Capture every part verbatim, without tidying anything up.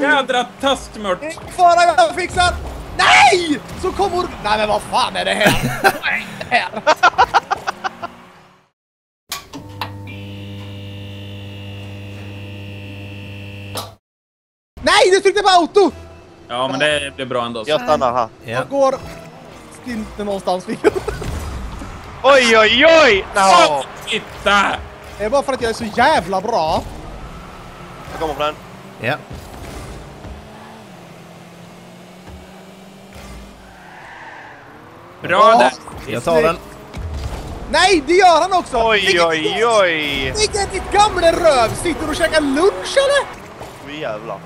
Jädra töstmört! Fara, jag fixar! Nej! Så kommer hon... Nej, men vad fan är det här? Vad är det här? Nej, du tryckte på auto! Ja, men det blir bra ändå. Så. Jag stannar här. Ja. Jag går... Stinter någonstans. Oj, oj, oj! No. Titta! Det är bara för att jag är så jävla bra. Jag kommer på den. Ja. Bra där. Jag tar den. Nej, det gör han också. Oj, oj, oj. Vilket ditt gamla röv. Sitter och käkar lunch, eller? Åh, jävlar.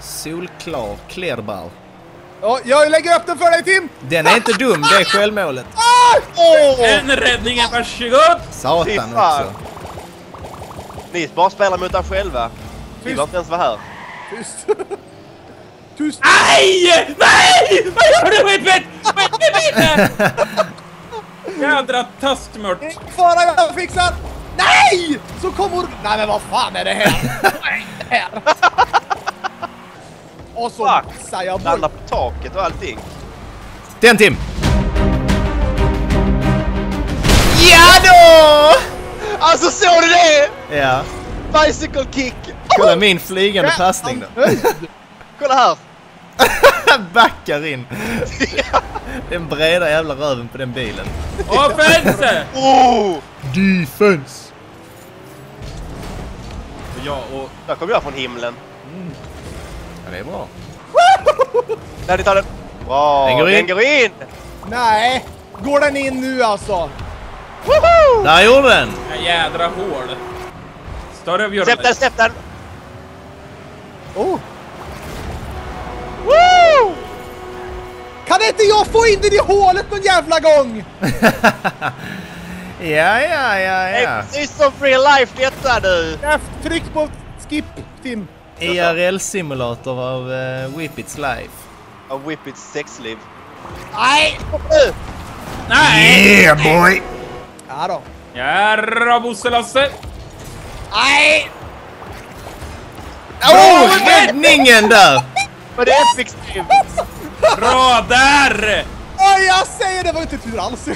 Solklar, klerball. Ja, jag lägger upp den för dig, Tim. Den är inte dum, det är självmålet. En räddning är varsågod. Satan också. Ni bara spelar mot er själva. Vi var inte ens var här. Tyst. Tyst. Nej! Nej! Vad gör du, Whippit? Whippit vinner! Jädra töstmört. Fara, jag fixar. Nej! Så kommer hon... Nej, men vad fan är det här? Vad är det här? Och så missar jag boll. Lalla på taket och allting. Den, Tim. Ja då! Alltså, såg du det? Ja. Bicycle kick. Kolla min flygande passning då. Kolla här. Backar in. Den breda jävla röven på den bilen. Offense! Oh! Defense! Ja, och där kommer jag från himlen. Mm. Ja, det är bra. Där, det tar den. Bra, den går in. Den går in. Nej, går den in nu alltså? Woho! Där gjorde den. En jädra hård. Större av Jörgen. Släpp den, släpp den. Oh. Woo! Kan inte jag få in den i hålet någon jävla gång? Ja, ja, ja, ja. Precis som real life detta nu. Tryck på skip, Tim. I R L-simulator av uh, Whippits life. Av Whippits sexliv. Nej! Nej! Yeah, boy! Ja då. Järra, Bosse Lasse! Nej! Åh, oh, räddningen där! Men det är epic stream! Bra där! Åh, oh, jag säger det var inte tur alls.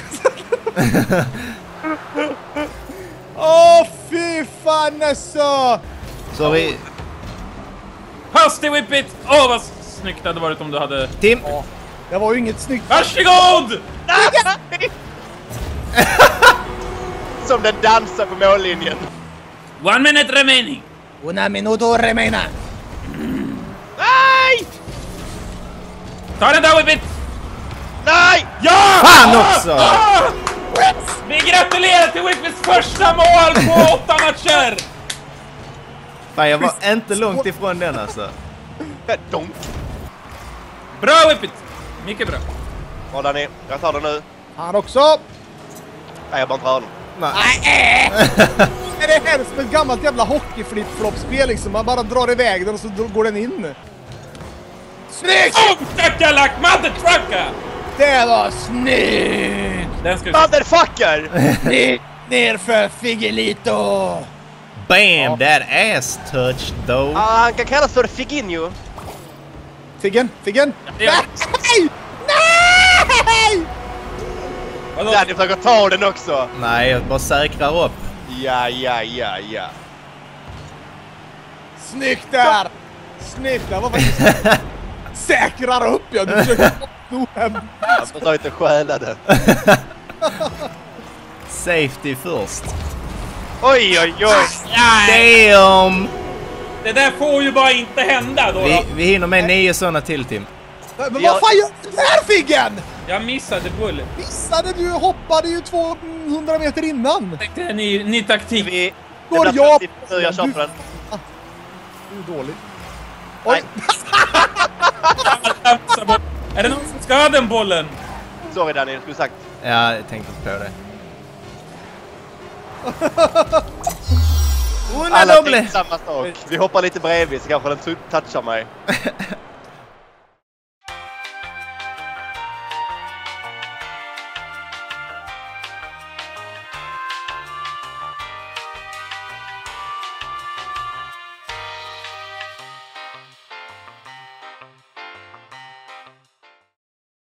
Åh, oh, fy fan alltså! Så vi... Hastig Whippit! Åh, oh, vad snyggt det hade varit om du hade... Tim! Oh, det var ju inget snyggt... Varsågod! Som den dansar på mållinjen. One minute remaining. Una minuto remaining. Nej! Ta den där, Whippit! Nej! Ja! Fan också! Ah! Vi gratulerar till Whippits första mål på åtta matcher! Fan, jag var inte långt ifrån den alltså. Donk. Bra, Whippit! Mycket bra. Var där ni? Jag tar den nu. Han också! Nej, jag bara drar den. Nej! Är det här som ett gammalt jävla hockeyflip-flop-spel liksom? Man bara drar iväg den och så går den in. Snyggt! Omtacka lack, motherfucker! Det var snyggt! Motherfucker! Ner för Figgelito! Bam, that ass touch though. Ja, han kan kallas för Figgehn ju. Figgehn, Figgehn! Nej! Nej! Jag hade försökt ta den också. Nej, jag bara säkrar upp. Ja, ja, ja, ja. Snyggt där! Snyggt där, vad var det? Säkrar upp, jag du försöker nå hem. Jag får ta inte stjäla den. Safety first. Oj, oj, oj. Nej. Damn. Det där får ju bara inte hända då. Vi, då. vi hinner med nio sådana till, Tim. Men vad fan gör du där, Figgehn? Jag missade bullet. Missade du? Hoppade ju tvåhundra meter innan. Det är ny, ny taktik. Vi, går det jag... Jag, jag köper den. Du är dålig. Oj. Är det någon som ska ha den bollen? Sorry Daniel, skulle sagt. Ja, jag tänkte på det. Alla tänkte samma sak. Vi hoppar lite bredvid så kanske den touchar mig.